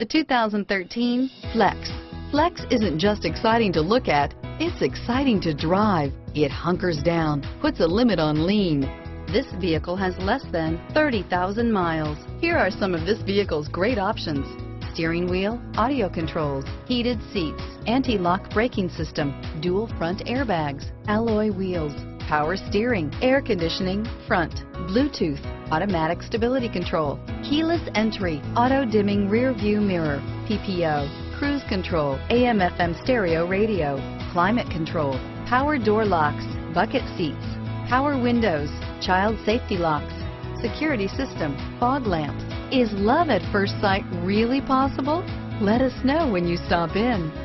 The 2013 Flex. Flex isn't just exciting to look at, it's exciting to drive. It hunkers down, puts a limit on lean. This vehicle has less than 30,000 miles. Here are some of this vehicle's great options: steering wheel audio controls, heated seats, anti-lock braking system, dual front airbags, alloy wheels, power steering, air conditioning, front, Bluetooth, automatic stability control, keyless entry, auto dimming rear view mirror, PPO, cruise control, AM/FM stereo radio, climate control, power door locks, bucket seats, power windows, child safety locks, security system, fog lamps. Is love at first sight really possible? Let us know when you stop in.